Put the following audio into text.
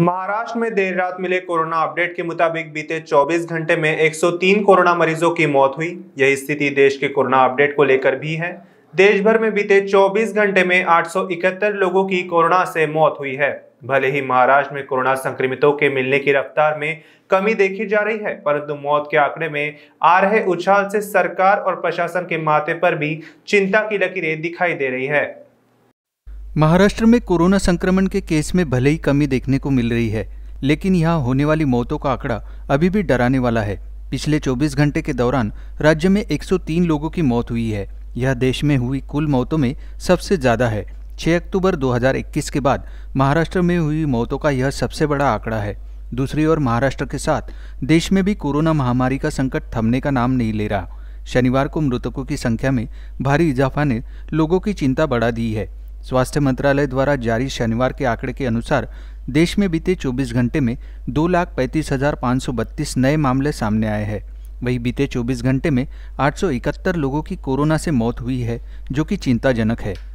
महाराष्ट्र में देर रात मिले कोरोना अपडेट के मुताबिक बीते 24 घंटे में 103 कोरोना मरीजों की मौत हुई। यही स्थिति देश के कोरोना अपडेट को लेकर भी है। देश भर में बीते 24 घंटे में 871 लोगों की कोरोना से मौत हुई है। भले ही महाराष्ट्र में कोरोना संक्रमितों के मिलने की रफ्तार में कमी देखी जा रही है, परंतु मौत के आंकड़े में आ रहे उछाल से सरकार और प्रशासन के माथे पर भी चिंता की लकीरें दिखाई दे रही है। महाराष्ट्र में कोरोना संक्रमण के केस में भले ही कमी देखने को मिल रही है, लेकिन यहाँ होने वाली मौतों का आंकड़ा अभी भी डराने वाला है। पिछले 24 घंटे के दौरान राज्य में 103 लोगों की मौत हुई है। यह देश में हुई कुल मौतों में सबसे ज़्यादा है। 6 अक्टूबर 2021 के बाद महाराष्ट्र में हुई मौतों का यह सबसे बड़ा आंकड़ा है। दूसरी ओर महाराष्ट्र के साथ देश में भी कोरोना महामारी का संकट थमने का नाम नहीं ले रहा। शनिवार को मृतकों की संख्या में भारी इजाफा ने लोगों की चिंता बढ़ा दी है। स्वास्थ्य मंत्रालय द्वारा जारी शनिवार के आंकड़े के अनुसार देश में बीते 24 घंटे में 2,35,532 नए मामले सामने आए हैं। वहीं बीते 24 घंटे में 871 लोगों की कोरोना से मौत हुई है, जो कि चिंताजनक है।